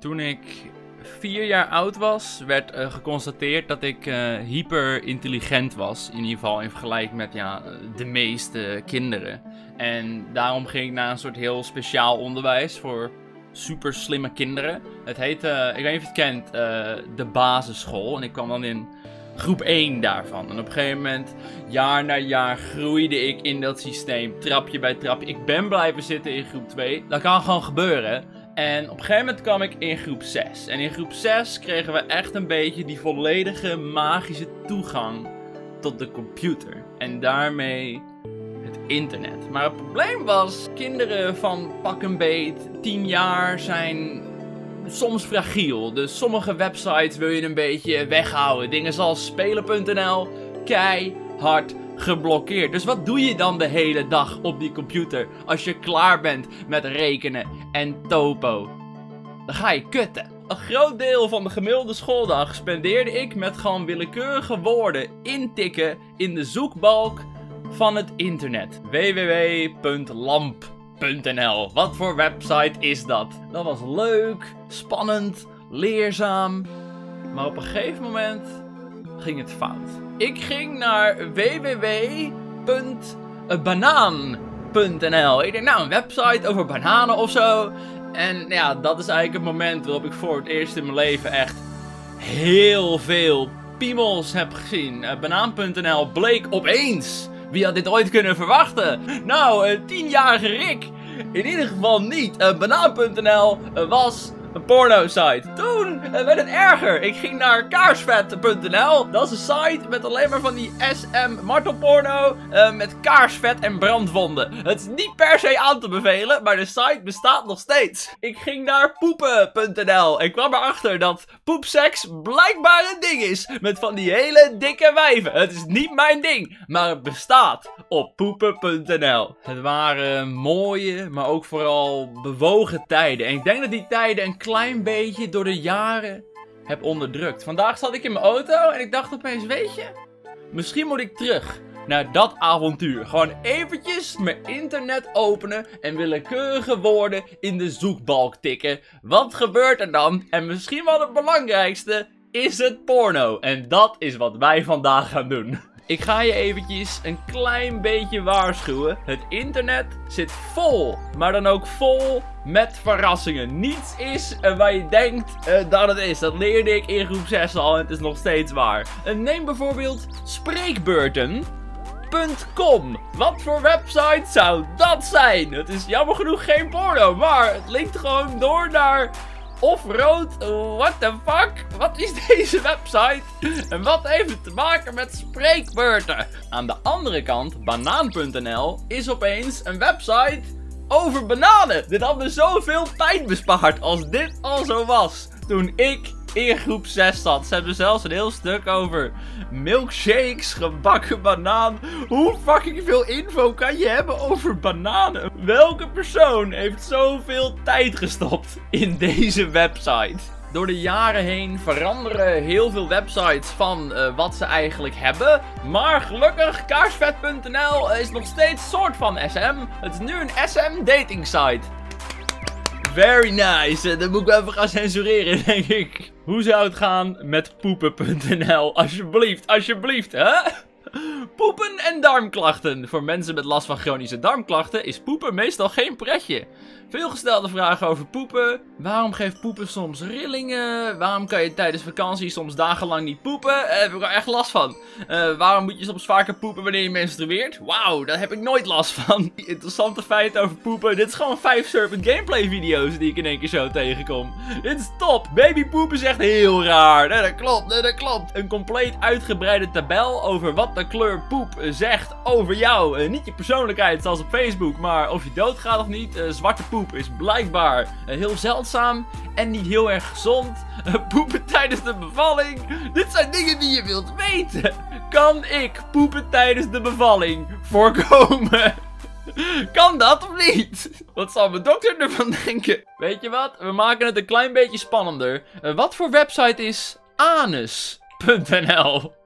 Toen ik 4 jaar oud was, werd geconstateerd dat ik hyperintelligent was. In ieder geval in vergelijking met ja, de meeste kinderen. En daarom ging ik naar een soort heel speciaal onderwijs voor super slimme kinderen. Het heette, ik weet niet of je het kent, de basisschool. En ik kwam dan in groep 1 daarvan. En op een gegeven moment, jaar na jaar, groeide ik in dat systeem. Trapje bij trapje. Ik ben blijven zitten in groep 2. Dat kan gewoon gebeuren. En op een gegeven moment kwam ik in groep 6. En in groep 6 kregen we echt een beetje die volledige magische toegang tot de computer. En daarmee het internet. Maar het probleem was, kinderen van pak een beet 10 jaar zijn soms fragiel. Dus sommige websites wil je een beetje weghouden. Dingen zoals spelen.nl, keihard geblokkeerd. Dus wat doe je dan de hele dag op die computer als je klaar bent met rekenen en topo? Dan ga je kutten. Een groot deel van de gemiddelde schooldag spendeerde ik met gewoon willekeurige woorden intikken in de zoekbalk van het internet. www.lamp.nl. Wat voor website is dat? Dat was leuk, spannend, leerzaam. Maar op een gegeven moment ging het fout. Ik ging naar www.banaan.nl. Ik dacht, nou, een website over bananen of zo. En ja, dat is eigenlijk het moment waarop ik voor het eerst in mijn leven echt heel veel piemels heb gezien. Banaan.nl bleek opeens. Wie had dit ooit kunnen verwachten? Nou, een 10-jarige Rick. In ieder geval niet. Banaan.nl was een porno-site. Toen werd het erger. Ik ging naar kaarsvet.nl. Dat is een site met alleen maar van die SM-martelporno met kaarsvet en brandwonden. Het is niet per se aan te bevelen, maar de site bestaat nog steeds. Ik ging naar poepen.nl. Ik kwam erachter dat poepseks blijkbaar een ding is met van die hele dikke wijven. Het is niet mijn ding, maar het bestaat op poepen.nl. Het waren mooie, maar ook vooral bewogen tijden. En ik denk dat die tijden een klein beetje door de jaren heb onderdrukt. Vandaag zat ik in mijn auto en ik dacht opeens, weet je, misschien moet ik terug naar dat avontuur. Gewoon eventjes mijn internet openen en willekeurige woorden in de zoekbalk tikken. Wat gebeurt er dan? En misschien wel het belangrijkste, is het porno. En dat is wat wij vandaag gaan doen. Ik ga je eventjes een klein beetje waarschuwen. Het internet zit vol, maar dan ook vol met verrassingen. Niets is waar je denkt dat het is. Dat leerde ik in groep 6 al en het is nog steeds waar. Neem bijvoorbeeld spreekbeurten.com. Wat voor website zou dat zijn? Het is jammer genoeg geen porno, maar het linkt gewoon door naar Offroad, what the fuck? Wat is deze website? En wat heeft het te maken met spreekbeurten? Aan de andere kant, banaan.nl is opeens een website over bananen. Dit had me zoveel tijd bespaard als dit al zo was toen ik in groep 6 zat. Ze hebben zelfs een heel stuk over milkshakes, gebakken banaan. Hoe fucking veel info kan je hebben over bananen? Welke persoon heeft zoveel tijd gestopt in deze website? Door de jaren heen veranderen heel veel websites van wat ze eigenlijk hebben. Maar gelukkig, kaarsvet.nl is nog steeds een soort van SM. Het is nu een SM dating site. Very nice. Dat moet ik even gaan censureren, denk ik. Hoe zou het gaan met poepen.nl? Alsjeblieft, alsjeblieft, hè? Poepen en darmklachten. Voor mensen met last van chronische darmklachten is poepen meestal geen pretje. Veelgestelde vragen over poepen. Waarom geeft poepen soms rillingen? Waarom kan je tijdens vakantie soms dagenlang niet poepen? Daar heb ik er echt last van. Waarom moet je soms vaker poepen wanneer je menstrueert? Wauw, daar heb ik nooit last van. Interessante feiten over poepen. Dit is gewoon 5 Serpentgameplay video's die ik in één keer zo tegenkom. Dit is top. Babypoepen is echt heel raar. Nee, dat klopt, nee, dat klopt. Een compleet uitgebreide tabel over wat de kleur poep zegt over jou. Niet je persoonlijkheid zoals op Facebook, maar of je doodgaat of niet. Zwarte poep is blijkbaar heel zeldzaam en niet heel erg gezond. Poepen tijdens de bevalling. Dit zijn dingen die je wilt weten. Kan ik poepen tijdens de bevalling voorkomen? Kan dat of niet? Wat zal mijn dokter ervan denken? Weet je wat? We maken het een klein beetje spannender. Wat voor website is anus.nl?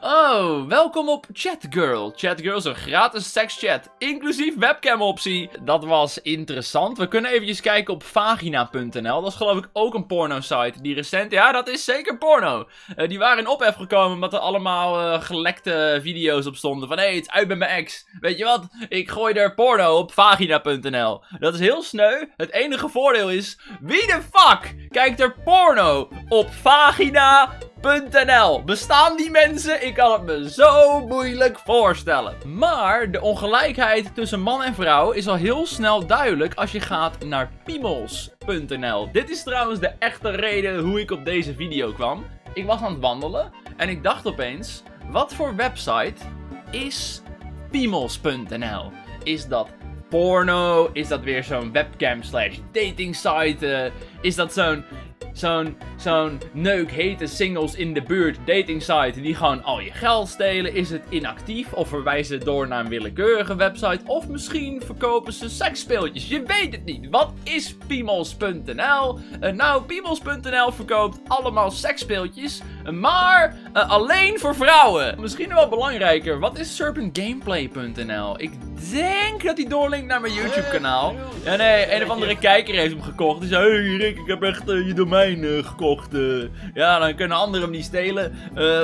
Oh, welkom op Chatgirl. Chatgirl is een gratis sekschat, inclusief webcam optie. Dat was interessant. We kunnen eventjes kijken op vagina.nl. Dat is geloof ik ook een porno site. Die recent, ja dat is zeker porno. Die waren in ophef gekomen omdat er allemaal gelekte video's op stonden. Van hé, het is uit met mijn ex. Weet je wat, ik gooi er porno op vagina.nl. Dat is heel sneu. Het enige voordeel is, wie de fuck kijkt er porno op vagina.nl? Bestaan die mensen? Ik kan het me zo moeilijk voorstellen. Maar de ongelijkheid tussen man en vrouw is al heel snel duidelijk als je gaat naar piemels.nl. Dit is trouwens de echte reden hoe ik op deze video kwam. Ik was aan het wandelen en ik dacht opeens, wat voor website is piemels.nl? Is dat porno? Is dat weer zo'n webcam/datingsite? Is dat zo'n neuk hete singles in de buurt dating site die gewoon al je geld stelen? Is het inactief of verwijzen het door naar een willekeurige website? Of misschien verkopen ze seksspeeltjes, je weet het niet. Wat is piemels.nl? Nou, piemels.nl verkoopt allemaal seksspeeltjes, maar alleen voor vrouwen. Misschien wel belangrijker, wat is Serpentgameplay.nl? Ik denk dat die doorlinkt naar mijn YouTube kanaal. Ja nee, een of andere kijker heeft hem gekocht. Die zei, hey Rick, ik heb echt je domein gekocht. Ja, dan kunnen anderen hem niet stelen.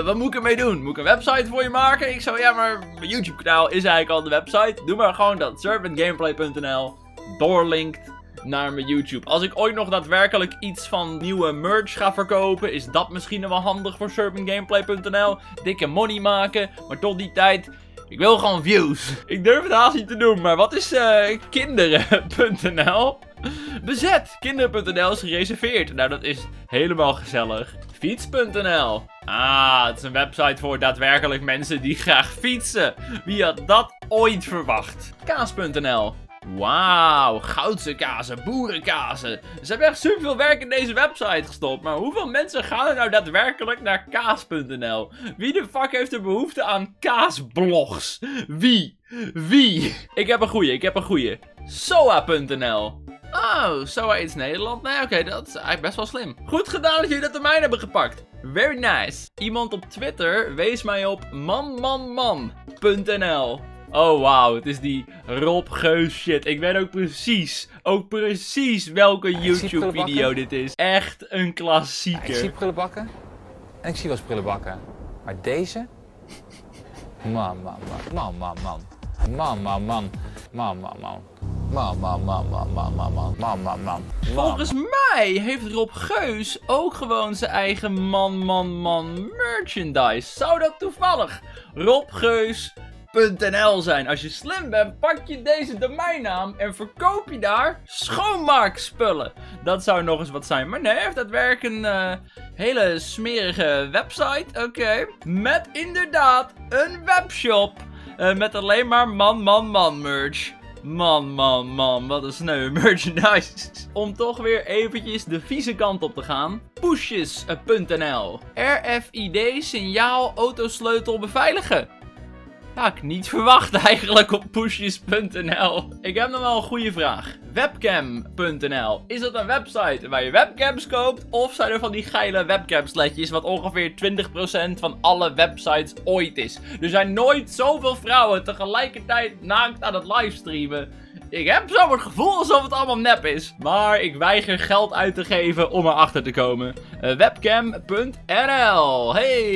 Wat moet ik ermee doen? Moet ik een website voor je maken? Ik zou, ja, maar mijn YouTube kanaal is eigenlijk al de website. Doe maar gewoon dat serpentgameplay.nl doorlinkt naar mijn YouTube. Als ik ooit nog daadwerkelijk iets van nieuwe merch ga verkopen, is dat misschien wel handig voor serpentgameplay.nl. Dikke money maken, maar tot die tijd, ik wil gewoon views. Ik durf het haast niet te doen, maar wat is kinderen.nl? Bezet! Kinderen.nl is gereserveerd. Nou, dat is helemaal gezellig. Fiets.nl. Ah, het is een website voor daadwerkelijk mensen die graag fietsen. Wie had dat ooit verwacht? Kaas.nl. Wauw, goudse kazen, boerenkazen. Ze hebben echt superveel werk in deze website gestopt. Maar hoeveel mensen gaan er nou daadwerkelijk naar kaas.nl? Wie de fuck heeft er behoefte aan kaasblogs? Wie? Ik heb een goeie. Soa.nl. Oh, Soa iets Nederland. Nee, oké, dat is eigenlijk best wel slim. Goed gedaan dat jullie dat termijn hebben gepakt. Very nice. Iemand op Twitter wees mij op manmanman.nl. Oh wauw, het is die Rob Geus shit. Ik weet ook precies welke YouTube video dit is. Echt een klassieker. Ik zie prullenbakken en ik zie wel eens prullenbakken. Maar deze? Man. Volgens mij heeft Rob Geus ook gewoon zijn eigen man merchandise. Zou dat toevallig Rob Geus .nl zijn? Als je slim bent, pak je deze domeinnaam en verkoop je daar schoonmaakspullen. Dat zou nog eens wat zijn. Maar nee, heeft dat werk een hele smerige website. Oké. Met inderdaad een webshop. Met alleen maar man merch. Man, wat een sneu merchandise. Om toch weer eventjes de vieze kant op te gaan. Pushes.nl. RFID signaal autosleutel beveiligen. Ja, ik niet verwacht eigenlijk op pushjes.nl. Ik heb nog wel een goede vraag. Webcam.nl. Is dat een website waar je webcams koopt? Of zijn er van die geile webcamsletjes, wat ongeveer 20% van alle websites ooit is? Er zijn nooit zoveel vrouwen tegelijkertijd naakt aan het livestreamen. Ik heb zo het gevoel alsof het allemaal nep is. Maar ik weiger geld uit te geven om erachter te komen. Webcam.nl. Hey,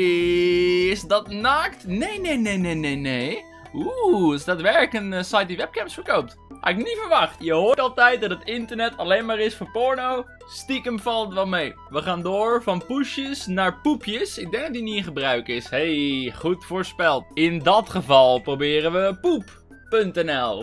is dat naakt? Nee. Oeh, is dat werk een site die webcams verkoopt? Had ik niet verwacht. Je hoort altijd dat het internet alleen maar is voor porno. Stiekem valt het wel mee. We gaan door van poesjes naar poepjes. Ik denk dat die niet in gebruik is. Hey, goed voorspeld. In dat geval proberen we poep.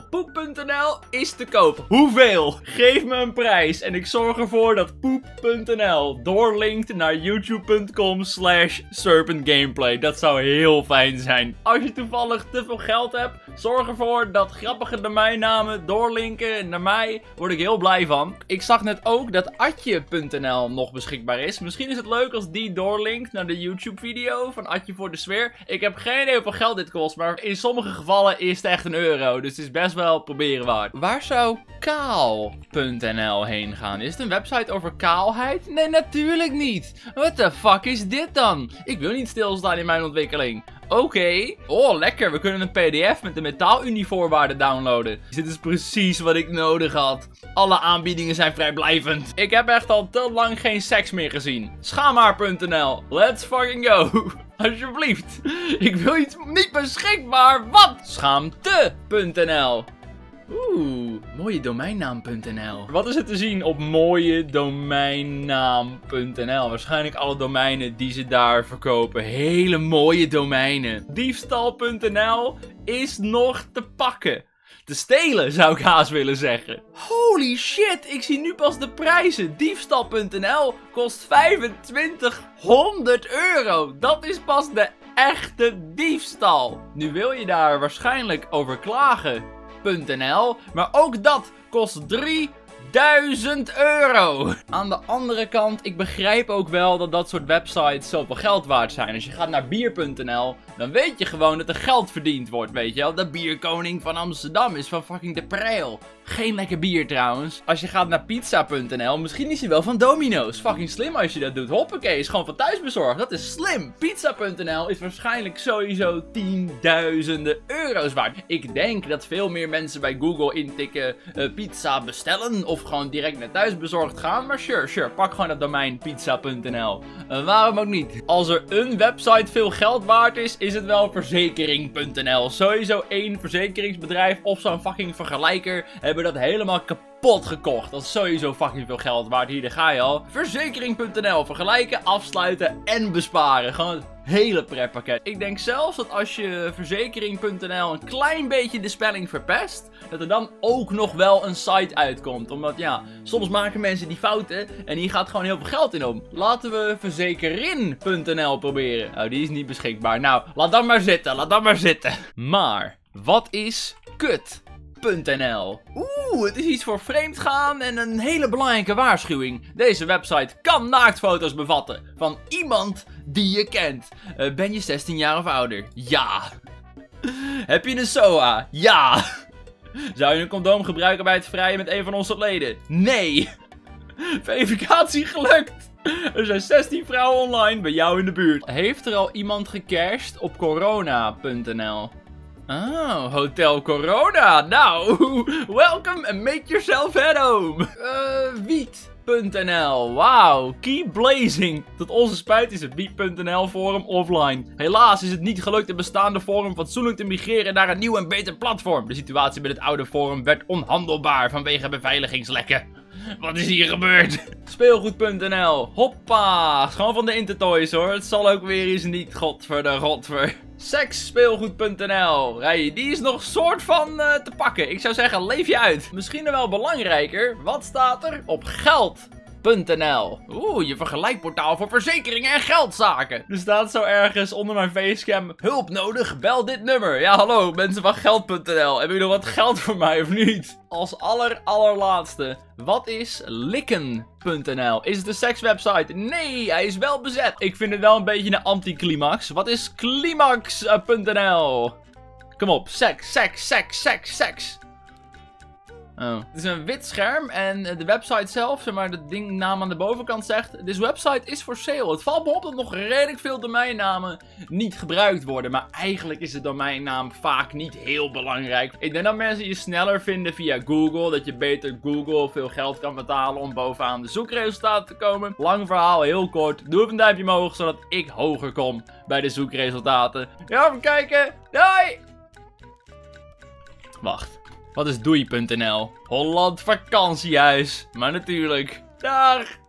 Poep.nl is te koop. Hoeveel? Geef me een prijs en ik zorg ervoor dat poep.nl doorlinkt naar youtube.com/serpentgameplay. Dat zou heel fijn zijn. Als je toevallig te veel geld hebt, zorg ervoor dat grappige domeinnamen doorlinken naar mij. Word ik heel blij van. Ik zag net ook dat atje.nl nog beschikbaar is. Misschien is het leuk als die doorlinkt naar de YouTube video van Atje voor de sfeer. Ik heb geen idee hoeveel geld dit kost, maar in sommige gevallen is het echt €1. €1. Dus het is best wel proberen waard. Waar zou kaal.nl heen gaan? Is het een website over kaalheid? Nee, natuurlijk niet. What the fuck is dit dan? Ik wil niet stilstaan in mijn ontwikkeling. Oké. Oh, lekker. We kunnen een pdf met de metaalunivoorwaarden downloaden. Dit is precies wat ik nodig had. Alle aanbiedingen zijn vrijblijvend. Ik heb echt al te lang geen seks meer gezien. Schaamhaar.nl. Let's fucking go. Alsjeblieft. Ik wil iets niet beschikbaar. Wat? Schaamte.nl. Oeh, mooie domeinnaam.nl. Wat is er te zien op mooie domeinnaam.nl? Waarschijnlijk alle domeinen die ze daar verkopen. Hele mooie domeinen. Diefstal.nl is nog te pakken. Te stelen, zou ik haast willen zeggen. Holy shit, ik zie nu pas de prijzen. Diefstal.nl kost €2500. Dat is pas de echte diefstal. Nu wil je daar waarschijnlijk over klagen. .nl, maar ook dat kost €3000. Aan de andere kant, ik begrijp ook wel dat dat soort websites zoveel geld waard zijn. Als je gaat naar bier.nl, dan weet je gewoon dat er geld verdiend wordt, weet je wel. De bierkoning van Amsterdam is van fucking De Preil. Geen lekker bier trouwens. Als je gaat naar Pizza.nl, misschien is hij wel van Domino's. Fucking slim als je dat doet. Hoppakee, is gewoon van thuisbezorgd. Dat is slim. Pizza.nl is waarschijnlijk sowieso €10.000 waard. Ik denk dat veel meer mensen bij Google intikken pizza bestellen of gewoon direct naar thuisbezorgd gaan. Maar sure, pak gewoon dat domein Pizza.nl. Waarom ook niet? Als er een website veel geld waard is, is het wel verzekering.nl. Sowieso één verzekeringsbedrijf of zo'n fucking vergelijker hebben dat helemaal kapot gekocht. Dat is sowieso fucking veel geld waard. Hier, daar ga je al. Verzekering.nl. Vergelijken, afsluiten en besparen. Gewoon het hele pretpakket. Ik denk zelfs dat als je verzekering.nl een klein beetje de spelling verpest, dat er dan ook nog wel een site uitkomt. Omdat ja, soms maken mensen die fouten en hier gaat gewoon heel veel geld in om. Laten we verzekerin.nl proberen. Nou, die is niet beschikbaar. Nou, laat dat maar zitten. Laat dat maar zitten. Maar, wat is kut? Oeh, het is iets voor vreemdgaan en een hele belangrijke waarschuwing. Deze website kan naaktfoto's bevatten van iemand die je kent. Ben je 16 jaar of ouder? Ja. Heb je een SOA? Ja. Zou je een condoom gebruiken bij het vrijen met een van onze leden? Nee. Verificatie gelukt. Er zijn 16 vrouwen online bij jou in de buurt. Heeft er al iemand gecashed op corona.nl? Oh, Hotel Corona. Nou, welcome and make yourself at home. Wiet.nl. Wauw, keep blazing. Tot onze spijt is het wiet.nl forum offline. Helaas is het niet gelukt de bestaande forum fatsoenlijk te migreren naar een nieuw en beter platform. De situatie met het oude forum werd onhandelbaar vanwege beveiligingslekken. Wat is hier gebeurd? Speelgoed.nl. Hoppa. Gewoon van de Intertoys hoor. Het zal ook weer eens niet. Godver. Seksspeelgoed.nl. Die is nog soort van te pakken. Ik zou zeggen, leef je uit. Misschien wel belangrijker. Wat staat er op geld.nl? Oeh, je vergelijkportaal voor verzekeringen en geldzaken. Er staat zo ergens onder mijn facecam: hulp nodig, bel dit nummer. Ja, hallo, mensen van geld.nl. Hebben jullie nog wat geld voor mij of niet? Als allerlaatste. Wat is likken.nl? Is het een sekswebsite? Nee, hij is wel bezet. Ik vind het wel een beetje een anticlimax. Wat is klimax.nl? Kom op, seks. Oh. Het is een wit scherm en de website zelf, zeg maar, de dingnaam aan de bovenkant zegt: deze website is voor sale. Het valt me op dat nog redelijk veel domeinnamen niet gebruikt worden. Maar eigenlijk is de domeinnaam vaak niet heel belangrijk. Ik denk dat mensen je sneller vinden via Google. Dat je beter Google veel geld kan betalen om bovenaan de zoekresultaten te komen. Lang verhaal, heel kort. Doe even een duimpje omhoog, zodat ik hoger kom bij de zoekresultaten. Ja, even kijken. Doei! Wacht. Wat is doei.nl? Holland vakantiehuis. Maar natuurlijk. Dag!